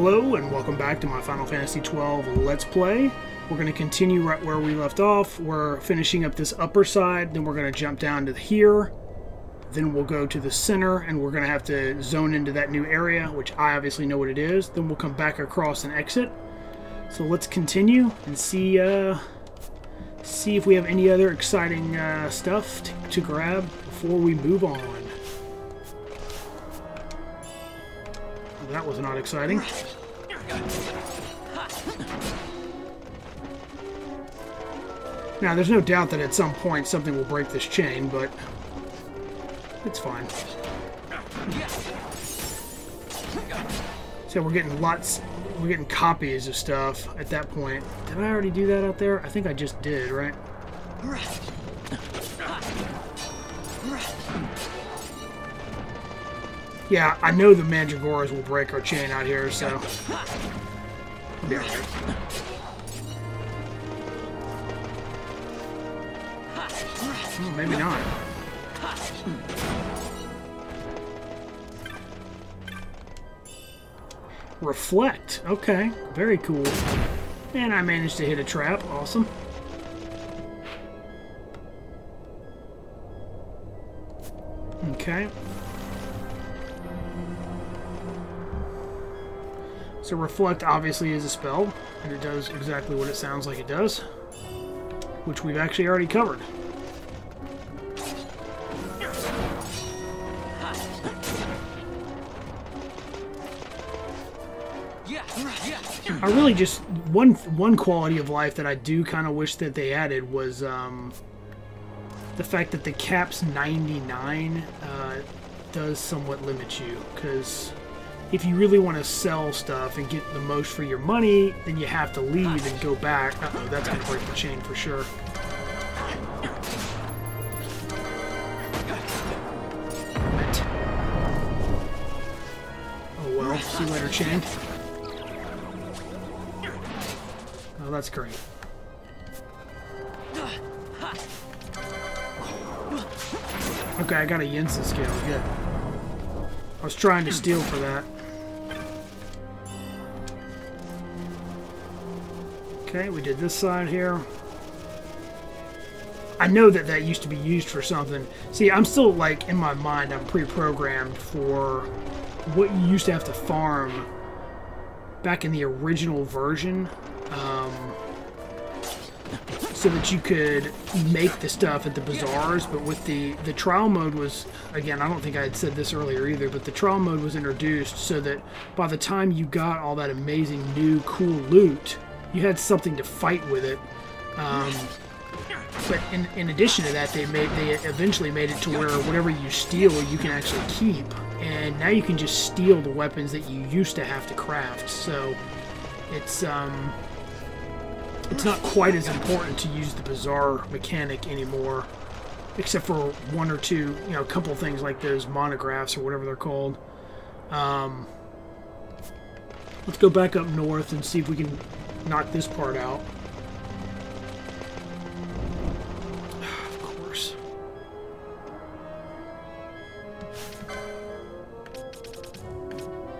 Hello and welcome back to my Final Fantasy XII Let's Play. We're going to continue right where we left off. We're finishing up this upper side, then we're going to jump down to here. Then we'll go to the center and we're going to have to zone into that new area, which I obviously know what it is. Then we'll come back across and exit. So let's continue and see if we have any other exciting stuff to grab before we move on. That was not exciting. Now, there's no doubt that at some point something will break this chain, but it's fine. So we're getting we're getting copies of stuff at that point. Did I already do that out there? I think I just did, right? Yeah, I know the Mandragoras will break our chain out here, so... yeah. Hmm, maybe not. Hmm. Reflect. Okay, very cool. And I managed to hit a trap. Awesome. Okay. So Reflect obviously is a spell, and it does exactly what it sounds like it does, which we've actually already covered. I really just, one quality of life that I do kind of wish that they added was the fact that the cap's 99 does somewhat limit you, because... if you really want to sell stuff and get the most for your money, then you have to leave and go back. Uh-oh, that's going to break the chain for sure. Oh well, see you later, chain. Oh, that's great. Okay, I got a Yensa scale, good. I was trying to steal for that. Okay, we did this side here. I know that that used to be used for something. See, I'm still, like, in my mind, I'm pre-programmed for what you used to have to farm back in the original version, so that you could make the stuff at the bazaars. But with the trial mode was, again, I don't think I had said this earlier either, but the trial mode was introduced so that by the time you got all that amazing new cool loot, you had something to fight with it. But in addition to that, they eventually made it to where whatever you steal, you can actually keep. And now you can just steal the weapons that you used to have to craft. So it's not quite as important to use the bazaar mechanic anymore, except for one or two, you know, a couple things like those monographs or whatever they're called. Let's go back up north and see if we can knock this part out. Of course.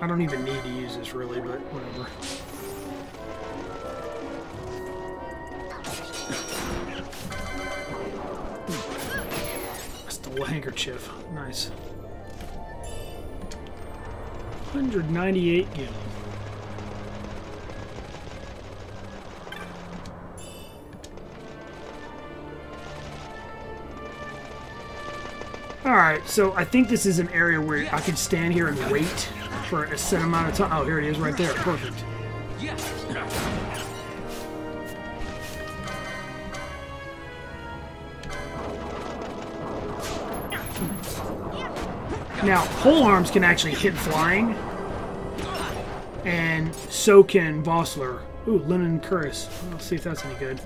I don't even need to use this really, but whatever. Handkerchief. Nice. 198 gil. Alright, so I think this is an area where I can stand here and wait for a set amount of time. Oh, here it is right there. Perfect. Now, pole arms can actually hit flying, and so can Vossler. Ooh, Lennon Curis. Let's see if that's any good.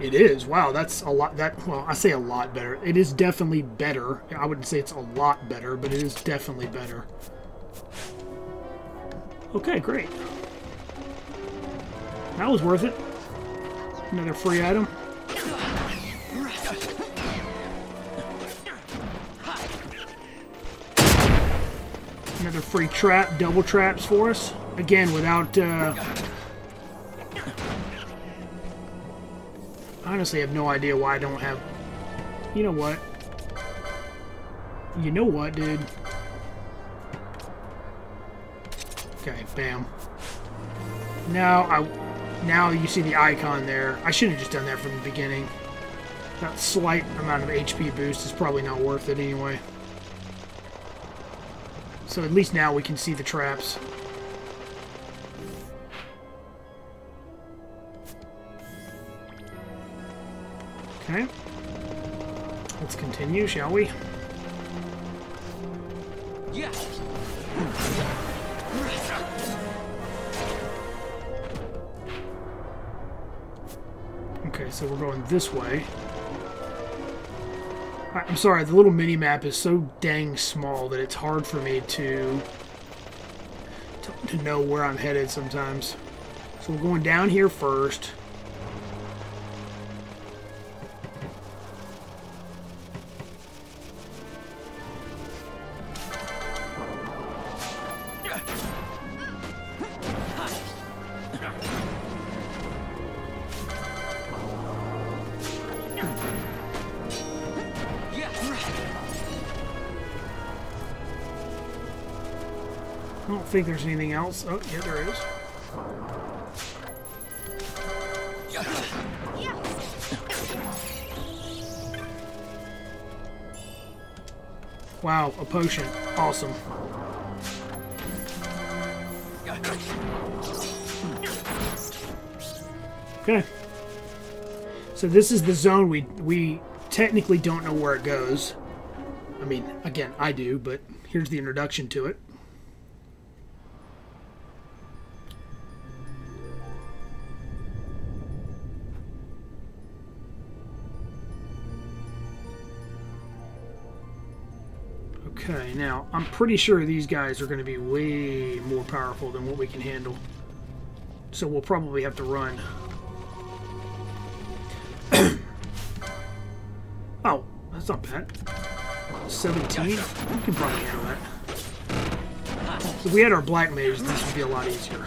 It is. Wow, that's a lot. That, well, I say a lot better. It is definitely better. I wouldn't say it's a lot better, but it is definitely better. Okay, great. That was worth it. Another free item. Another free trap, double traps for us. Again, without... honestly, I have no idea why I don't have... You know what? You know what, dude? Okay, bam. Now you see the icon there. I should have just done that from the beginning. That slight amount of HP boost is probably not worth it anyway. So at least now we can see the traps. Okay. Let's continue, shall we? Yes. Okay, so we're going this way. I'm sorry, the little mini-map is so dang small that it's hard for me to know where I'm headed sometimes. So we're going down here first. I don't think there's anything else. Oh, yeah, there is. Wow, a potion. Awesome. Okay. So this is the zone we technically don't know where it goes. I mean, again, I do, but here's the introduction to it. Okay, now, I'm pretty sure these guys are going to be way more powerful than what we can handle. So we'll probably have to run. Oh, that's not bad. 17? We can probably handle that. If we had our black mage, this would be a lot easier.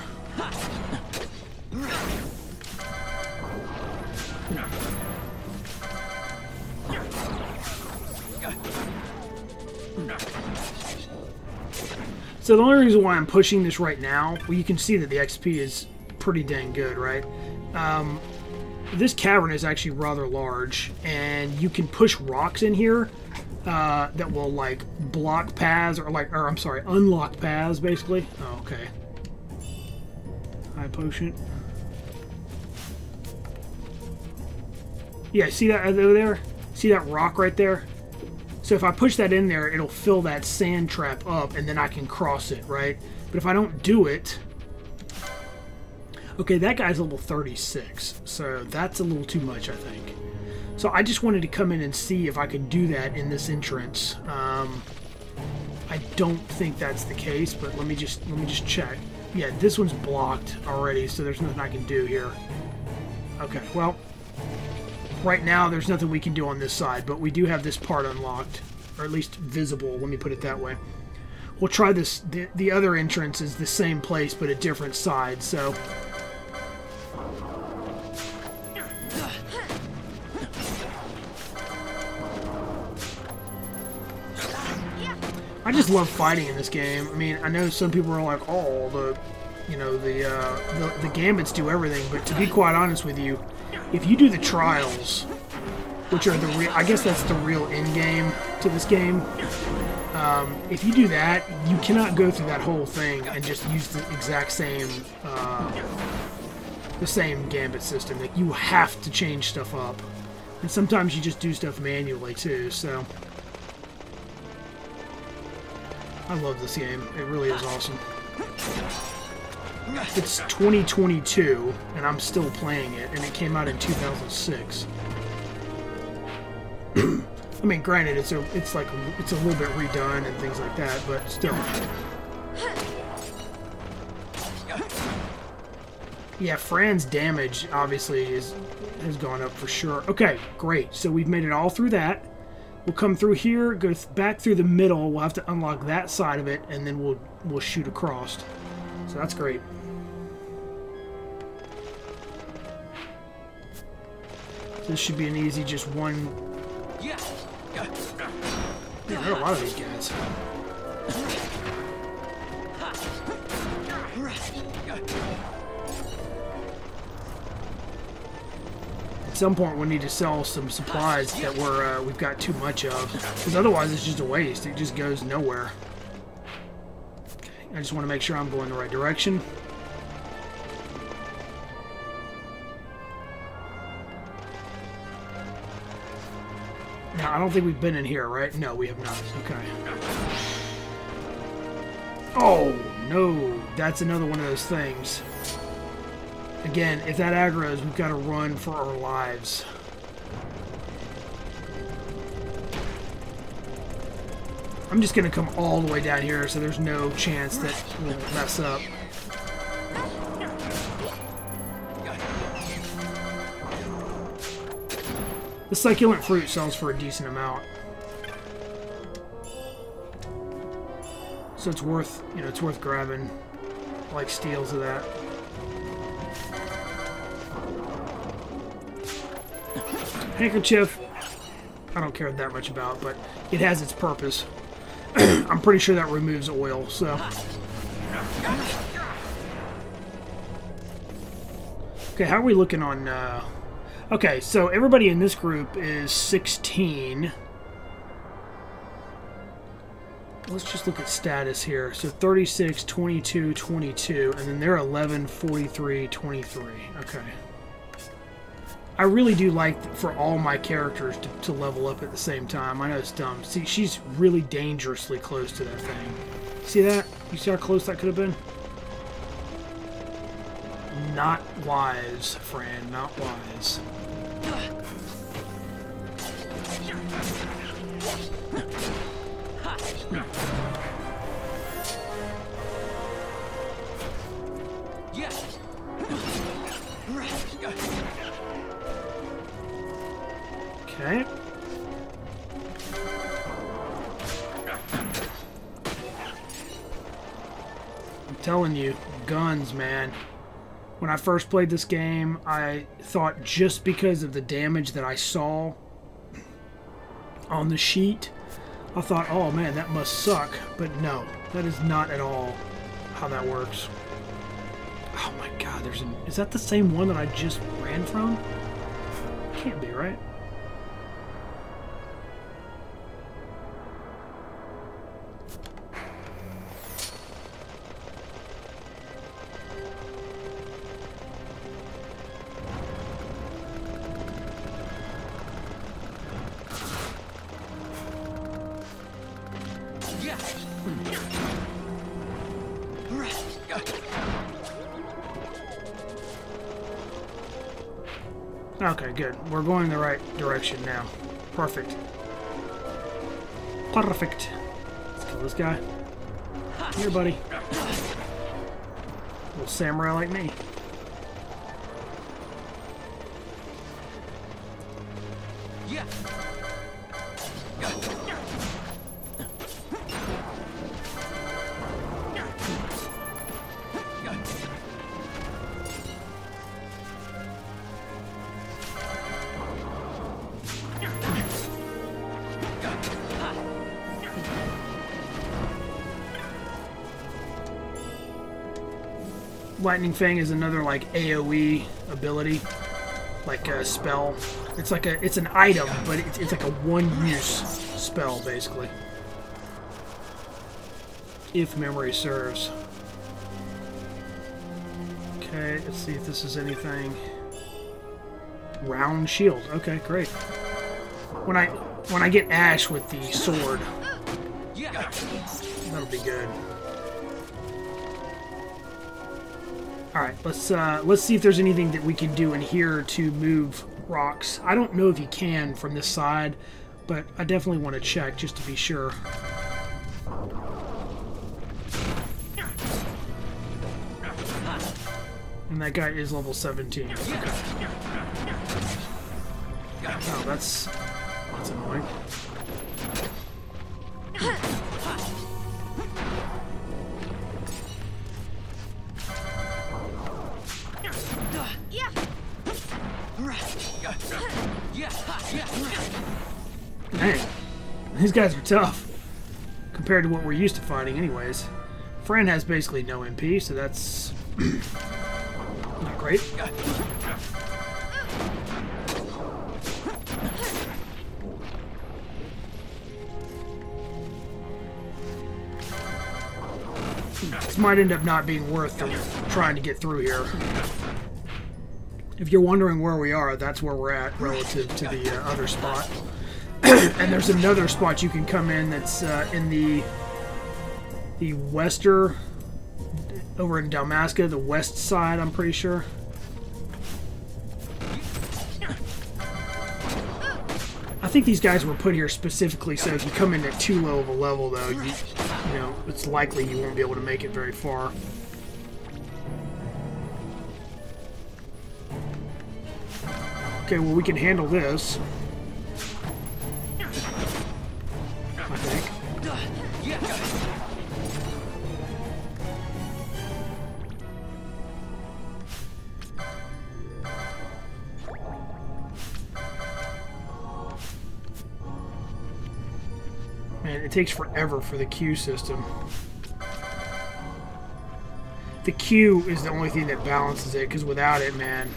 So the only reason why I'm pushing this right now, well, you can see that the XP is pretty dang good, right? This cavern is actually rather large, and you can push rocks in here that will like block paths, or I'm sorry, unlock paths, basically. Oh, okay. High potion. Yeah, see that over there? See that rock right there? So if I push that in there, it'll fill that sand trap up, and then I can cross it, right? But if I don't do it... Okay, that guy's level 36, so that's a little too much, I think. So I just wanted to come in and see if I could do that in this entrance. I don't think that's the case, but let me just check. Yeah, this one's blocked already, so there's nothing I can do here. Okay, well... Right now, there's nothing we can do on this side, but we do have this part unlocked, or at least visible, let me put it that way. We'll try this. The other entrance is the same place, but a different side, so... I just love fighting in this game. I mean, I know some people are like, oh, the gambits do everything, but to be quite honest with you, if you do the trials, which are the real... I guess that's the real end game to this game. If you do that, you cannot go through that whole thing and just use the exact same... the same gambit system. Like, you have to change stuff up. And sometimes you just do stuff manually, too, so... I love this game. It really is awesome. It's 2022, and I'm still playing it, and it came out in 2006. I mean, granted, it's a little bit redone and things like that, but still. Yeah, Fran's damage obviously has gone up for sure. Okay, great. So we've made it all through that. We'll come through here, go back through the middle. We'll have to unlock that side of it, and then we'll shoot across. So that's great. This should be an easy, just one. Yeah. There are a lot of these guys. At some point, we'll need to sell some supplies that we've got too much of, because otherwise it's just a waste. It just goes nowhere. Okay, I just want to make sure I'm going the right direction. Now, I don't think we've been in here, right? No, we have not. Okay. Oh, no. That's another one of those things. Again, if that aggro's, we've got to run for our lives. I'm just going to come all the way down here, so there's no chance that we'll mess up. The succulent fruit sells for a decent amount. So it's worth, you know, it's worth grabbing like steals of that. Handkerchief, I don't care that much about, but it has its purpose. I'm pretty sure that removes oil, so. Okay, how are we looking on, okay, so everybody in this group is 16. Let's just look at status here. So 36, 22, 22, and then they're 11, 43, 23. Okay. I really do like for all my characters to level up at the same time. I know it's dumb. See, she's really dangerously close to that thing. See that? You see how close that could have been? Not wise, Fran. Not wise. Okay. I'm telling you, guns, man. When I first played this game, I thought just because of the damage that I saw on the sheet, I thought, oh man, that must suck. But no, that is not at all how that works. Oh my god, there's an... Is that the same one that I just ran from? Can't be, right? Okay, good. We're going the right direction now. Perfect. Perfect. Let's kill this guy. Here, buddy. Little samurai like me. Lightning Fang is another like AOE ability, like a spell. It's like a, it's an item, but it's like a one-use spell basically, if memory serves. Okay, let's see if this is anything. Round shield. Okay, great. When I get Ash with the sword, that'll be good. Alright, let's see if there's anything that we can do in here to move rocks. I don't know if you can from this side, but I definitely want to check just to be sure. And that guy is level 17. Okay. Oh, that's annoying. These guys are tough compared to what we're used to fighting anyways. Fran has basically no MP, so that's not great. This might end up not being worth trying to get through here. If you're wondering where we are, that's where we're at relative to the other spot. And there's another spot you can come in that's in the wester, over in Dalmasca, the west side, I'm pretty sure. I think these guys were put here specifically so if you come in at too low of a level, though, you know, it's likely you won't be able to make it very far. Okay, well, we can handle this. It takes forever for the queue system. The queue is the only thing that balances it, because without it, man.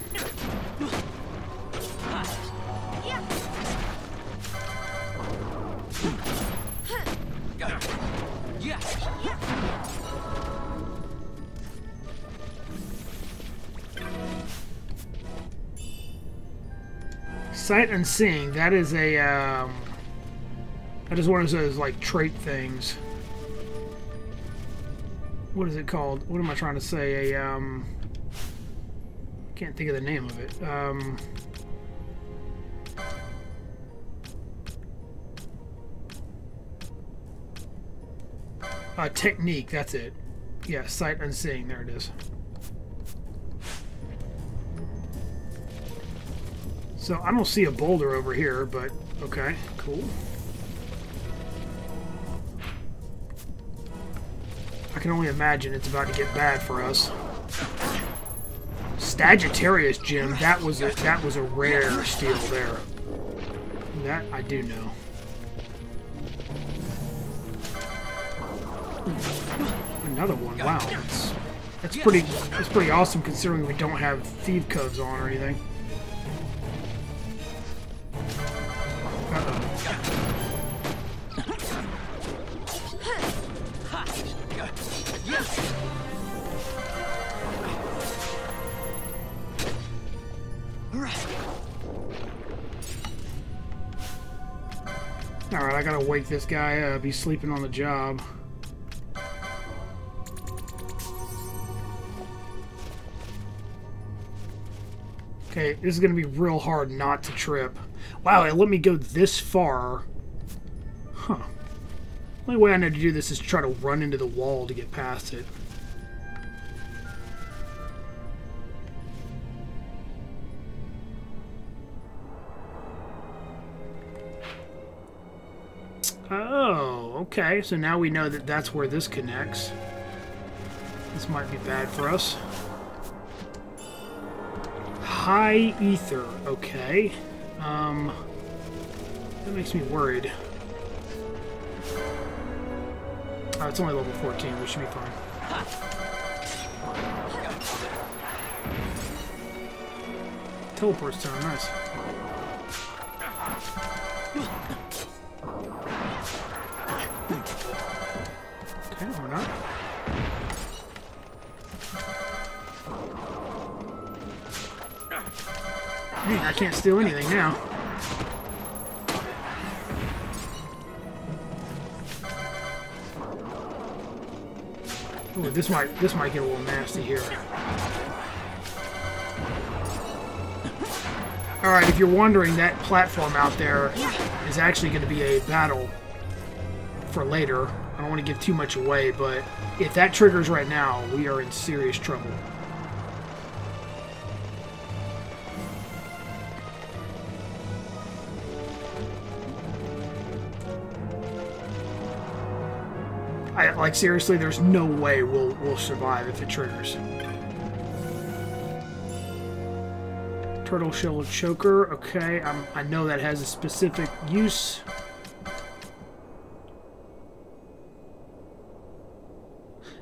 Sight Unseeing, that is a that is one of those, like, trait things. What is it called? What am I trying to say? A, can't think of the name of it. Technique, that's it. Yeah, Sight Unseeing, there it is. So, I don't see a boulder over here, but, okay, cool. I can only imagine it's about to get bad for us. Stagittarius Jim, that was a rare steal there. That I do know. Another one. Wow, that's pretty awesome considering we don't have thief codes on or anything. Alright, I gotta wake this guy up. He's sleeping on the job. Okay, this is gonna be real hard not to trip. Wow, it let me go this far. Huh. The only way I know to do this is to try to run into the wall to get past it. Oh, okay. So now we know that that's where this connects. This might be bad for us. High ether. Okay. That makes me worried. Oh, it's only level 14. We should be fine. Teleport's time. Nice. Okay, or not. Dang, I can't steal anything now. Ooh, this might get a little nasty here. All right, if you're wondering, that platform out there is actually going to be a battle for later. I don't want to give too much away, but if that triggers right now, we are in serious trouble. Like, seriously, there's no way we'll survive if it triggers. Turtle shell choker. Okay, I know that has a specific use.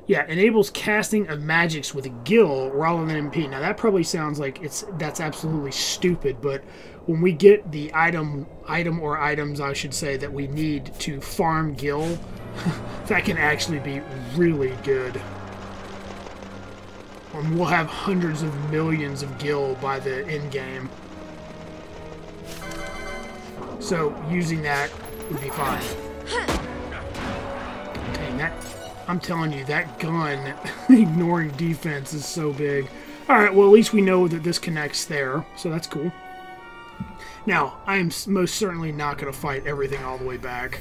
Yeah, enables casting of magics with a gil rather than MP. Now that probably sounds like that's absolutely stupid, but when we get the item or items, I should say, that we need to farm gil, that can actually be really good. And we'll have hundreds of millions of gil by the end game. So using that would be fine. Dang, that, I'm telling you, that gun ignoring defense is so big. Alright, well at least we know that this connects there, so that's cool. Now, I am most certainly not going to fight everything all the way back.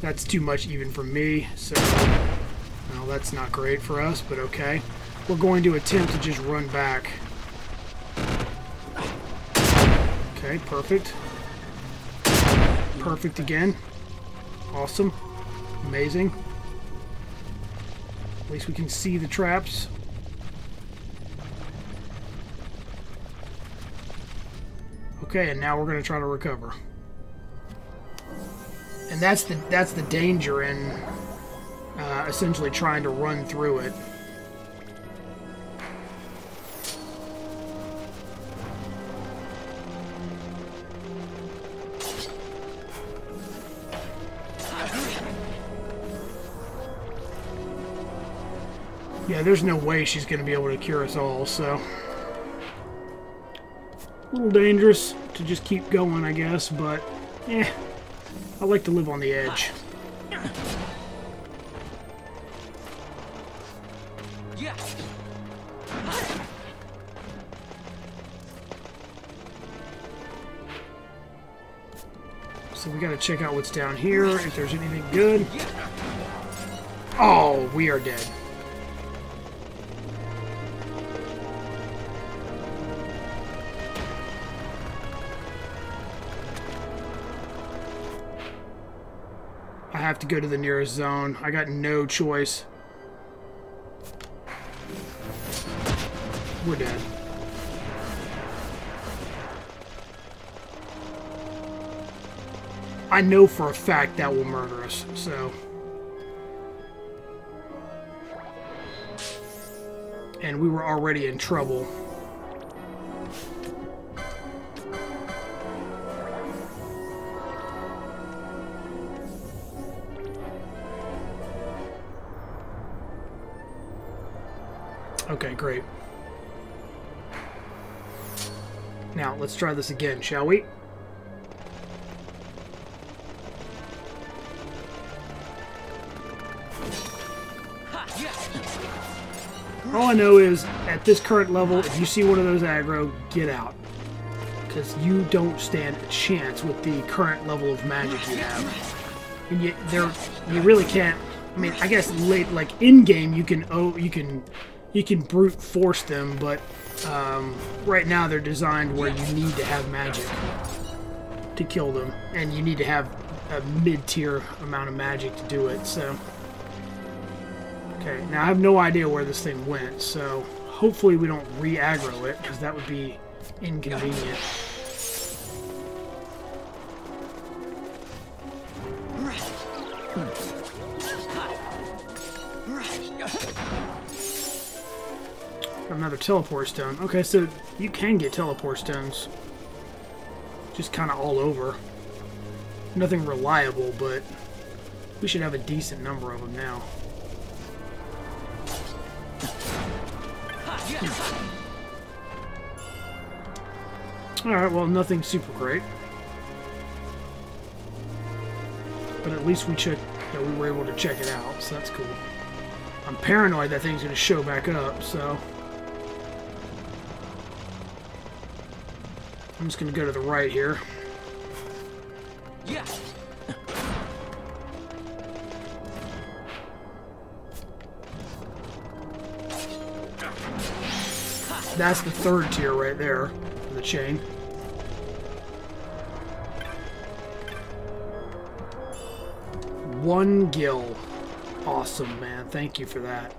That's too much even for me, so... Well, that's not great for us, but okay. We're going to attempt to just run back. Okay, perfect. Perfect again. Awesome. Amazing. At least we can see the traps. Okay, and now we're going to try to recover. And that's the danger in essentially trying to run through it. Yeah, there's no way she's going to be able to cure us all, so... A little dangerous to just keep going, I guess, but... Eh. I like to live on the edge. So we gotta check out what's down here, if there's anything good. Oh, we are dead. I have to go to the nearest zone. I got no choice. We're dead. I know for a fact that will murder us, so... And we were already in trouble. Okay, great. Now, let's try this again, shall we? All I know is, at this current level, if you see one of those aggro, get out. Because you don't stand a chance with the current level of magic you have. And yet, you really can't... I mean, I guess late, like, in-game, you can brute force them, but right now they're designed where you need to have magic to kill them, and you need to have a mid-tier amount of magic to do it, so... Okay, now I have no idea where this thing went, so hopefully we don't re-aggro it, because that would be inconvenient. Another teleport stone. Okay, so you can get teleport stones. Just kind of all over. Nothing reliable, but we should have a decent number of them now. Alright, well, nothing super great. But at least we checked that we were able to check it out, so that's cool. I'm paranoid that thing's going to show back up, so... I'm just going to go to the right here. Yeah. That's the third tier right there of the chain. One gil. Awesome, man. Thank you for that.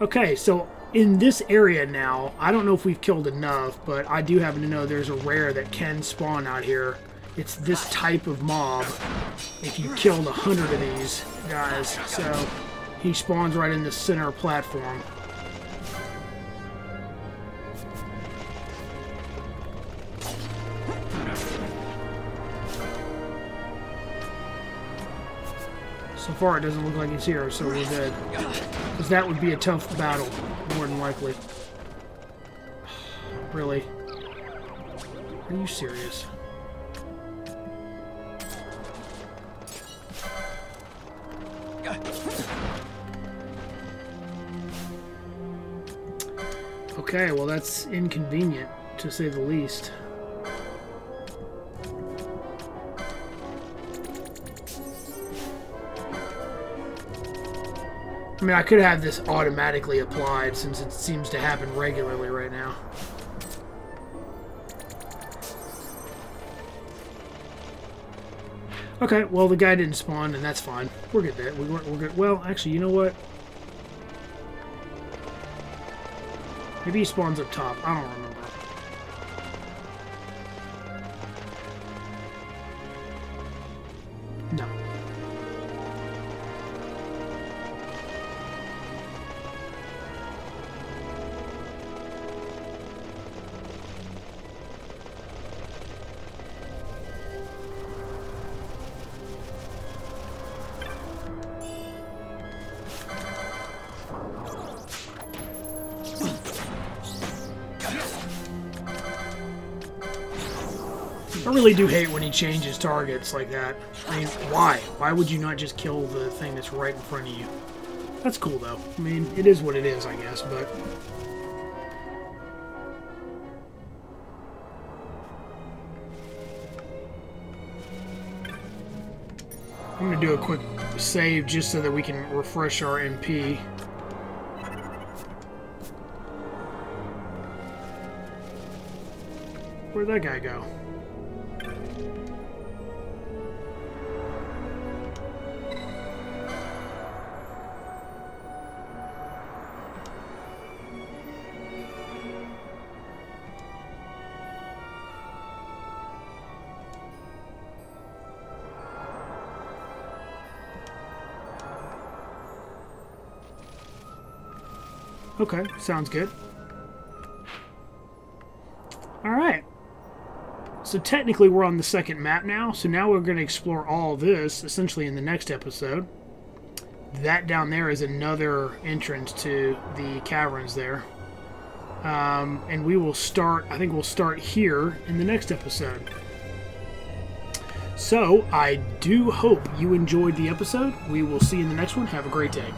Okay, so in this area now, I don't know if we've killed enough, but I do happen to know there's a rare that can spawn out here. It's this type of mob. If you killed 100 of these guys, so he spawns right in the center platform. So far, it doesn't look like he's here, so we're good. Because that would be a tough battle, more than likely. Really? Are you serious? Okay, well that's inconvenient, to say the least. I mean, I could have this automatically applied since it seems to happen regularly right now. Okay, well the guy didn't spawn, and that's fine. We're good there. We're good. Well, actually, you know what? Maybe he spawns up top. I don't remember. I really do hate when he changes targets like that. I mean, why? Why would you not just kill the thing that's right in front of you? That's cool, though. I mean, it is what it is, I guess, but... I'm gonna do a quick save just so that we can refresh our MP. Where'd that guy go? Okay, sounds good. Alright. So technically we're on the second map now, so now we're going to explore all this, essentially in the next episode. That down there is another entrance to the caverns there. And we will start, I think we'll start here in the next episode. So, I do hope you enjoyed the episode. We will see you in the next one. Have a great day.